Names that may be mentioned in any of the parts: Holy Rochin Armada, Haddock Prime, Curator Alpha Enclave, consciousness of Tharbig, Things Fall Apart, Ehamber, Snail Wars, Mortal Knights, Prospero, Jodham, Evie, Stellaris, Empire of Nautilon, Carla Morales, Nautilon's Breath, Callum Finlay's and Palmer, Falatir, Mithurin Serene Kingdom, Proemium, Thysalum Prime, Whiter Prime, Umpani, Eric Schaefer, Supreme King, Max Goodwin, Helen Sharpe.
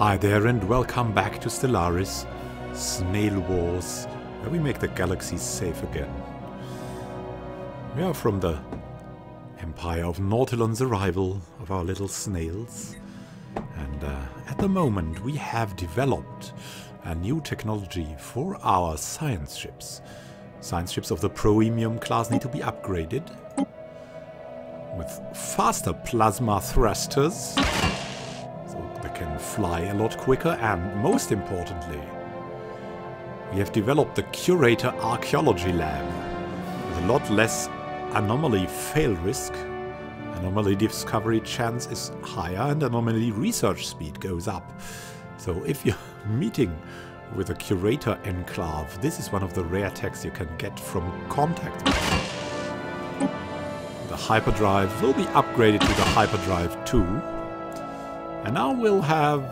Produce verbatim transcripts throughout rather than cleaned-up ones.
Hi there and welcome back to Stellaris, Snail Wars, where we make the galaxy safe again. We are from the Empire of Nautilon's arrival of our little snails, and uh, at the moment we have developed a new technology for our science ships. Science ships of the Proemium class need to be upgraded with faster plasma thrusters, so they can fly a lot quicker, and most importantly, we have developed the Curator Archaeology Lab with a lot less anomaly fail risk. Anomaly discovery chance is higher and anomaly research speed goes up. So if you're meeting with a Curator Enclave, this is one of the rare techs you can get from contact. The hyperdrive will be upgraded to the Hyperdrive two. And now we'll have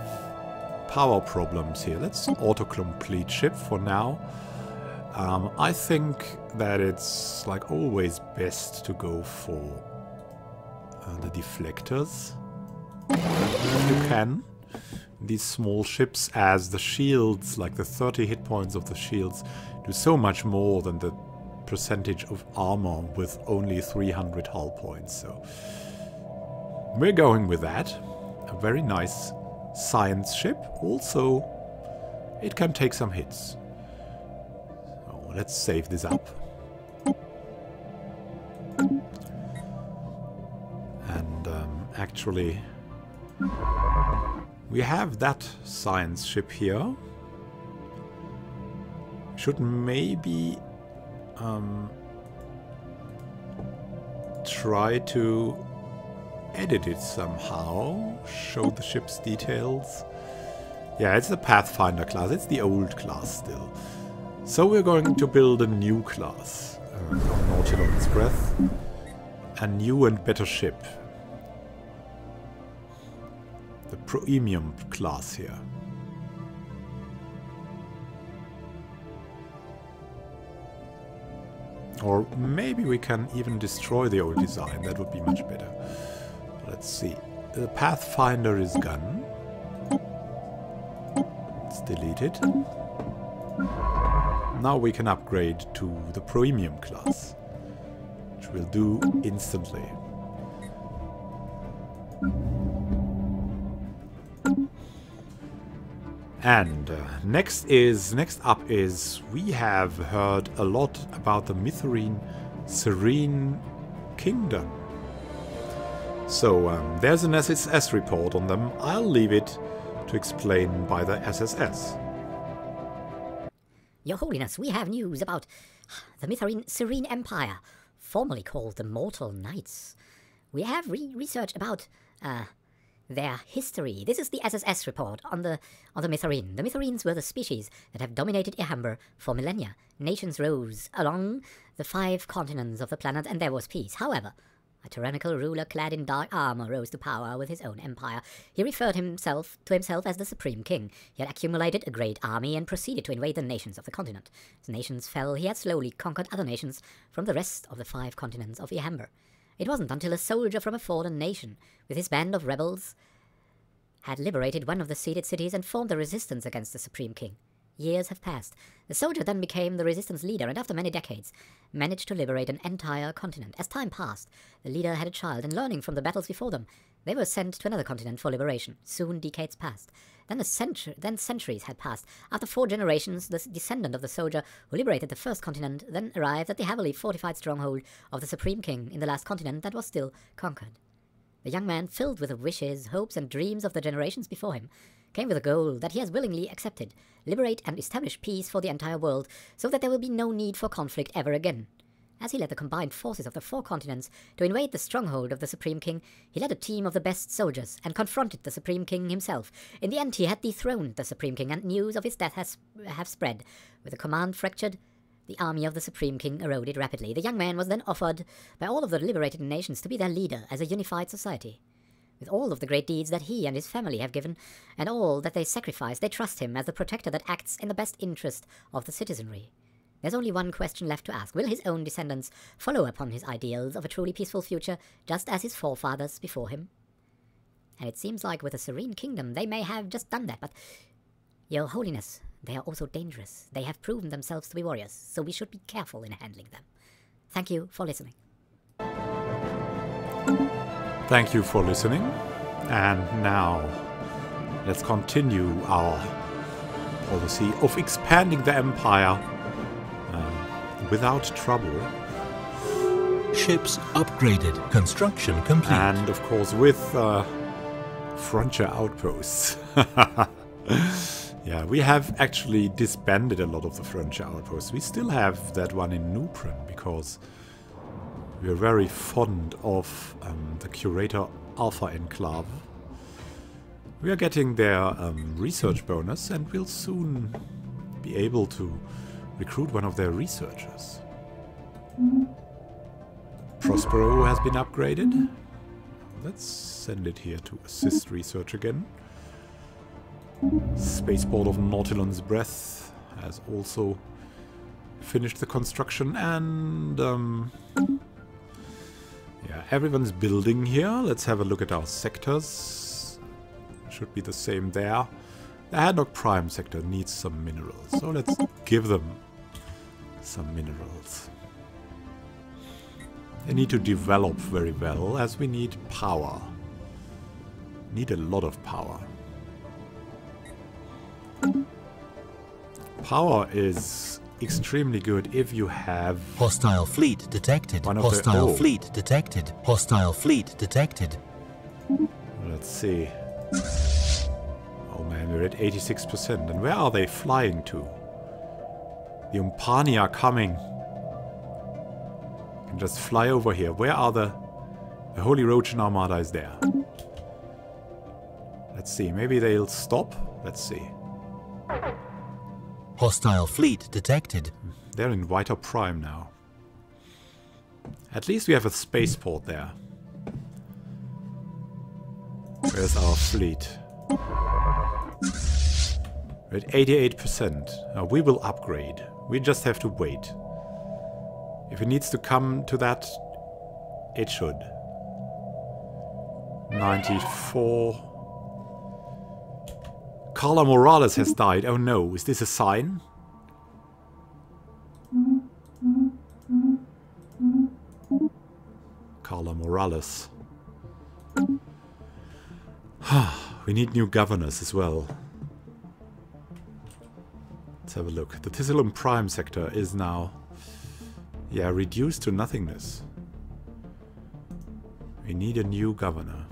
power problems here. Let's autocomplete ship for now. Um, I think that it's like always best to go for uh, the deflectors if you can. These small ships, as the shields, like the thirty hit points of the shields, do so much more than the percentage of armor with only three hundred hull points. So we're going with that. A very nice science ship. Also, it can take some hits. So let's save this up. And um, actually, we have that science ship here. Should maybe um, try to edit it somehow, show the ship's details. Yeah, it's the Pathfinder class, it's the old class still. So we're going to build a new class, uh, Nautilon's Breath, a new and better ship. The Proemium class here. Or maybe we can even destroy the old design. That would be much better. Let's see. The Pathfinder is gone. It's deleted. Now we can upgrade to the Proemium class, which we'll do instantly. And uh, next is next up is we have heard a lot about the Mithurin Serene Kingdom. So um, there's an S S S report on them. I'll leave it to explain by the S S S. Your Holiness, we have news about the Mithurin Serene Empire, formerly called the Mortal Knights. We have re research about Uh, their history. This is the S S S report on the on the Mithurin. The Mithurenes were the species that have dominated Ehamber for millennia. Nations rose along the five continents of the planet and there was peace. However, a tyrannical ruler clad in dark armor rose to power with his own empire. He referred himself to himself as the Supreme King. He had accumulated a great army and proceeded to invade the nations of the continent. As nations fell, he had slowly conquered other nations from the rest of the five continents of Ehamber. It wasn't until a soldier from a fallen nation, with his band of rebels, had liberated one of the ceded cities and formed a resistance against the Supreme King. Years have passed. The soldier then became the resistance leader and after many decades, managed to liberate an entire continent. As time passed, the leader had a child and learning from the battles before them, they were sent to another continent for liberation. Soon decades passed. Then, a centu then centuries had passed. After four generations, the descendant of the soldier who liberated the first continent then arrived at the heavily fortified stronghold of the Supreme King in the last continent that was still conquered. The young man, filled with the wishes, hopes and dreams of the generations before him, came with a goal that he has willingly accepted, liberate and establish peace for the entire world so that there will be no need for conflict ever again. As he led the combined forces of the four continents to invade the stronghold of the Supreme King, he led a team of the best soldiers and confronted the Supreme King himself. In the end, he had dethroned the Supreme King and news of his death has have spread. With the command fractured, the army of the Supreme King eroded rapidly. The young man was then offered by all of the liberated nations to be their leader as a unified society. With all of the great deeds that he and his family have given, and all that they sacrificed, they trust him as the protector that acts in the best interest of the citizenry. There's only one question left to ask. Will his own descendants follow upon his ideals of a truly peaceful future, just as his forefathers before him? and it seems like with the Serene Kingdom they may have just done that, but... Your Holiness, they are also dangerous. They have proven themselves to be warriors, so we should be careful in handling them. Thank you for listening. Thank you for listening. And now, let's continue our policy of expanding the Empire uh, without trouble. Ships upgraded, construction complete. And of course with uh, frontier outposts. Yeah, we have actually disbanded a lot of the frontier outposts. We still have that one in Nuprin because we are very fond of um, the Curator Alpha Enclave. We are getting their um, research bonus and we'll soon be able to recruit one of their researchers. Prospero has been upgraded. Let's send it here to assist research again. Spaceport of Nautilon's Breath has also finished the construction, and um, yeah, everyone's building here. Let's have a look at our sectors. Should be the same there. The Haddock Prime sector needs some minerals, so let's give them some minerals. They need to develop very well, as we need power. Need a lot of power. Power is extremely good if you have hostile fleet detected. Hostile fleet detected. Hostile fleet detected. Let's see. Oh man, we're at eighty-six percent. And where are they flying to? The Umpani are coming. You can just fly over here. Where are the... The Holy Rochin Armada is there. Let's see. Maybe they'll stop. Let's see. Hostile fleet detected. They're in Whiter Prime now. At least we have a spaceport there. Where's our fleet? We're at eighty-eight percent. Now we will upgrade. We just have to wait. If it needs to come to that, it should. ninety-four... Carla Morales has died. Oh no, is this a sign? Carla Morales. We need new governors as well. Let's have a look. The Thysalum Prime sector is now, yeah, reduced to nothingness. We need a new governor.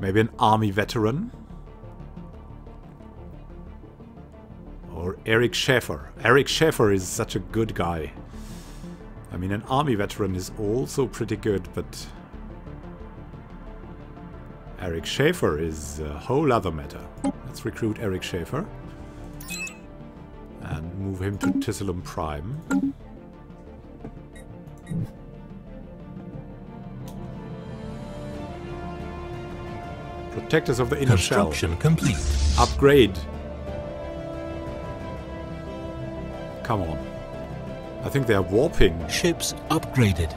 Maybe an army veteran? Or Eric Schaefer. Eric Schaefer is such a good guy. I mean, an army veteran is also pretty good, but... Eric Schaefer is a whole other matter. Let's recruit Eric Schaefer. And move him to Thysalum Prime. Protectors of the inner shell. Construction complete. Upgrade. Come on. I think they are warping. Ships upgraded.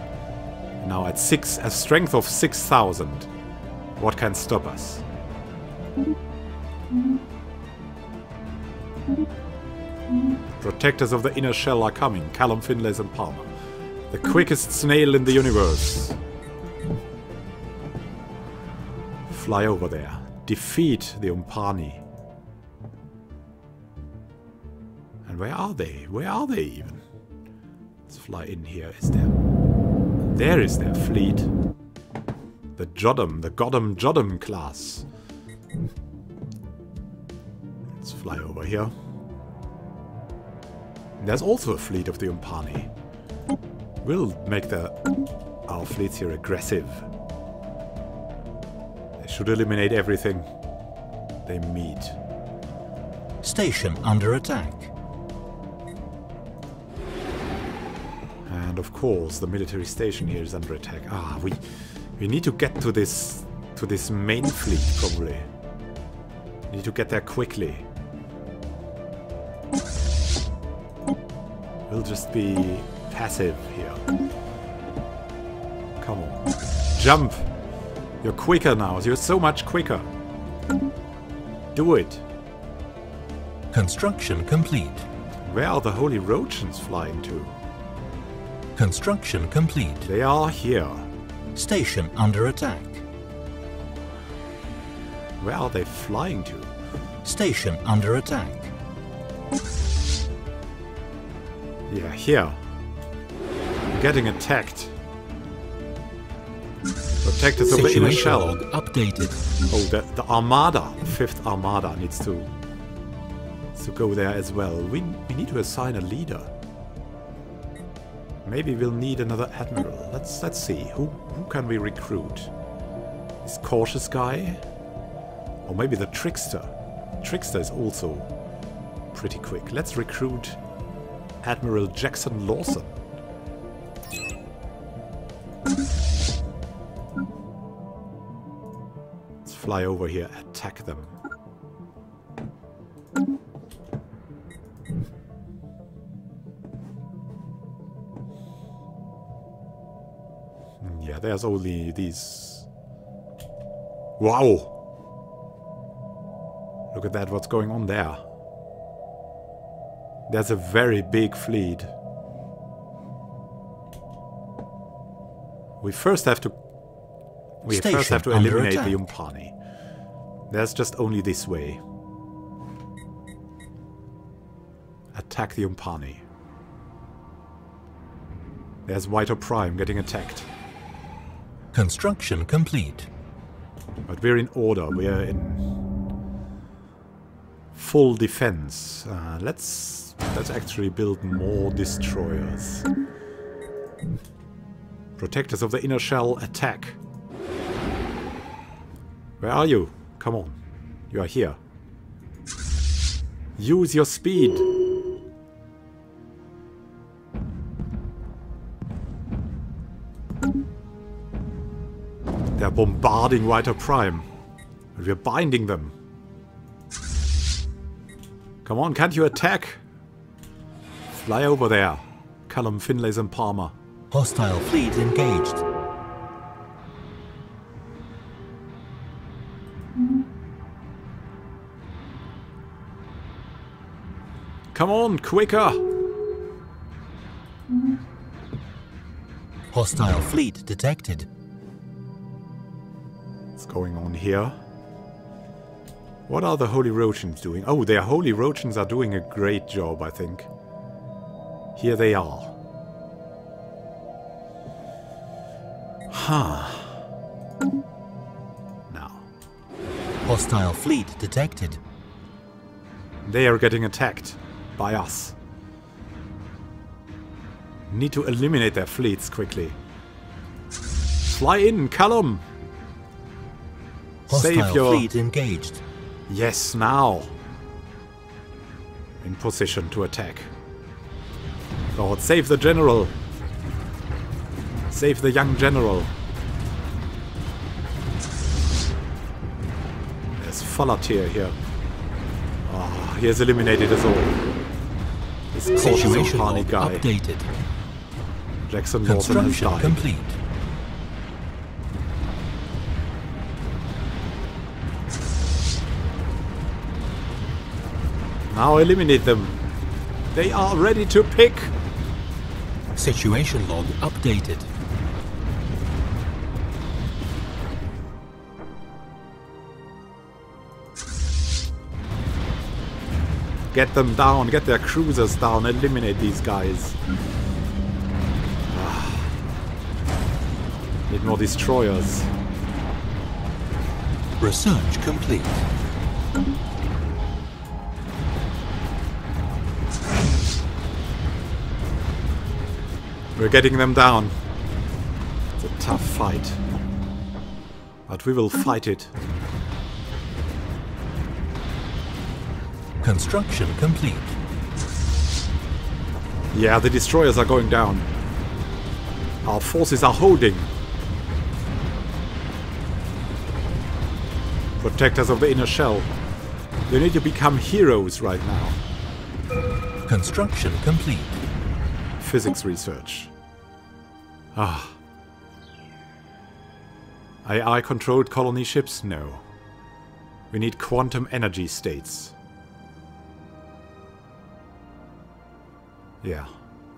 Now at six, a strength of six thousand. What can stop us? Protectors of the inner shell are coming. Callum Finlay's and Palmer. The quickest snail in the universe. Fly over there. Defeat the Umpani. And where are they? Where are they even? Let's fly in here. Is there... There is their fleet. The Jodham. The Goddam Jodham class. Let's fly over here. There's also a fleet of the Umpani. We'll make the... Our fleets here aggressive. Should eliminate everything they meet. Station under attack. And of course, the military station here is under attack. Ah, we we need to get to this to this main fleet probably. We need to get there quickly. We'll just be passive here. Come on. jump. You're quicker now. You're so much quicker. Do it. Construction complete. Where are the Holy Roachins flying to? Construction complete. They are here. Station under attack. Where are they flying to? Station under attack. Yeah, here. I'm getting attacked. Protectors of the inner shell. Log updated. Oh, the, the Armada, fifth Armada needs to to go there as well. We we need to assign a leader. Maybe we'll need another admiral. Let's let's see who who can we recruit. This cautious guy, or maybe the trickster. Trickster is also pretty quick. Let's recruit Admiral Jackson Lawson. Let's fly over here, attack them. Yeah, there's only these. Wow! Look at that, what's going on there? That's a very big fleet. We first have to we Station first have to eliminate attack. the Umpani. There's just only this way. Attack the Umpani. There's Whiter Prime getting attacked. Construction complete. But we're in order. We are in full defense. Uh, let's. Let's actually build more destroyers. Protectors of the inner shell, attack. Where are you? Come on. You are here. Use your speed. They're bombarding Whiter Prime. And we're binding them. Come on, can't you attack? Fly over there. Callum Finlay's and Palmer. Hostile fleet engaged. Come on, quicker! Hostile fleet detected. What's going on here? What are the Holy Roachins doing? Oh, their Holy Roachins are doing a great job, I think. Here they are. Huh. Now. Hostile fleet detected. They are getting attacked by us. Need to eliminate their fleets quickly. Fly in, Callum! Hostile Save your... fleet engaged. Yes, now. In position to attack. Lord, save the general! Save the young general! There's Falatir here. Oh, he has eliminated us all. This cautious party guy. Updated. Jackson Lawson has died. Complete. Now eliminate them! They are ready to pick! Situation log updated. Get them down, get their cruisers down, eliminate these guys. Need more destroyers. Research complete. We're getting them down. It's a tough fight. But we will fight it. Construction complete. Yeah, the destroyers are going down. Our forces are holding. Protectors of the inner shell. You need to become heroes right now. Construction complete. Physics research. Ah. A I-controlled colony ships? No. We need quantum energy states. Yeah,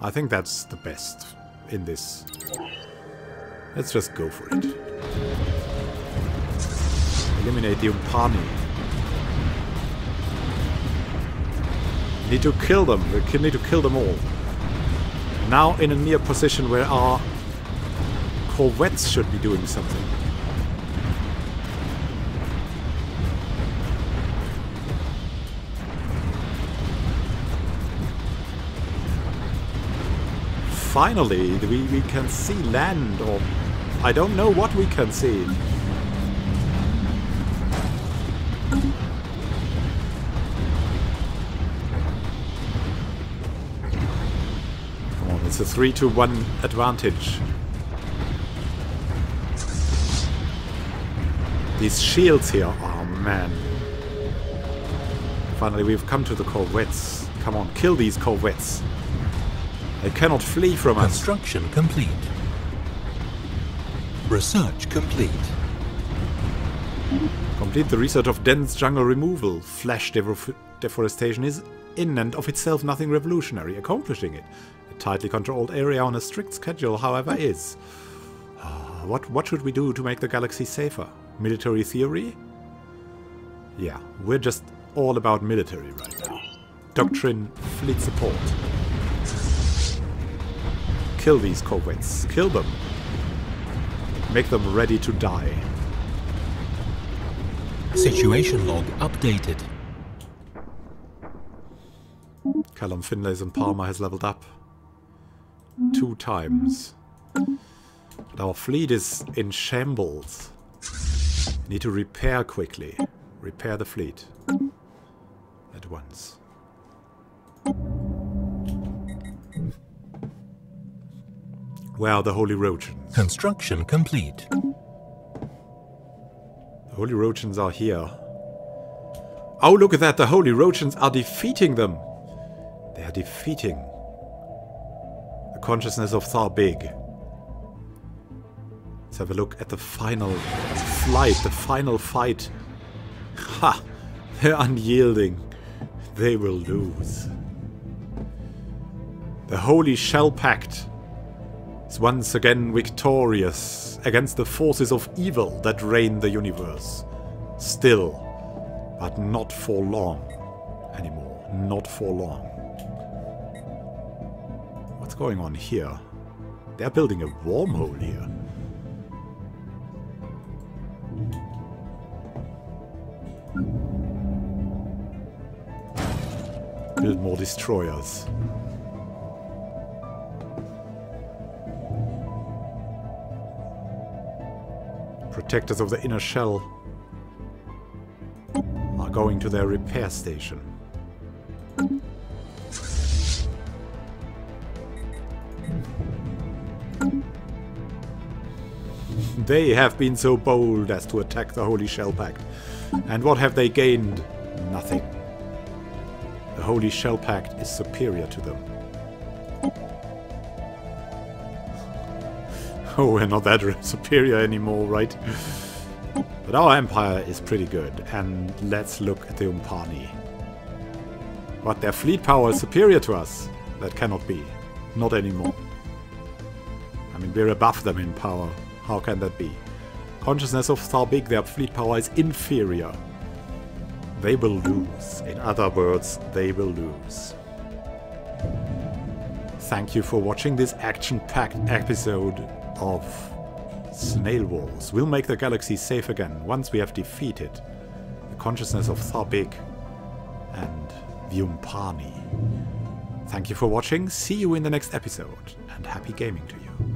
I think that's the best in this. Let's just go for it. Eliminate the Umpani. Need to kill them. We need to kill them all. Now in a near position where our corvettes should be doing something. Finally, we, we can see land, or I don't know what we can see. Oh, it's a three to one advantage. These shields here, oh man. Finally, we've come to the corvettes. Come on, kill these corvettes. They cannot flee from us. Construction complete. Research complete. Complete the research of dense jungle removal. Flash defore deforestation is in and of itself nothing revolutionary. Accomplishing it, a tightly controlled area on a strict schedule, however, is. Uh, what what should we do to make the galaxy safer? Military theory? Yeah, we're just all about military right now. Doctrine, fleet support. Kill these corvettes. Kill them. Make them ready to die. Situation log updated. Callum Finlay's and Palmer has leveled up two times. But our fleet is in shambles. Need to repair quickly. Repair the fleet at once. Where are the Holy Roachins? Construction complete. The Holy Roachins are here. Oh, look at that! The Holy Roachins are defeating them! They are defeating the consciousness of Tharbig. Let's have a look at the final flight, the final fight. Ha! They're unyielding. They will lose. The Holy Shell Pact is once again victorious against the forces of evil that reign the universe. Still, but not for long anymore. Not for long. What's going on here? They're building a wormhole here. Build more destroyers. Protectors of the inner shell are going to their repair station. They have been so bold as to attack the Holy Shell Pact. And what have they gained? Nothing. The Holy Shell Pact is superior to them. Oh, we're not that superior anymore, right? But our empire is pretty good, and let's look at the Umpani. But their fleet power is superior to us. That cannot be. Not anymore. I mean, we're above them in power. How can that be? Consciousness of Tharbig, their fleet power is inferior. They will lose. In other words, they will lose. Thank you for watching this action-packed episode of Snail Wars. We'll make the galaxy safe again once we have defeated the consciousness of Tharbig and the Umpani. Thank you for watching, see you in the next episode, and happy gaming to you.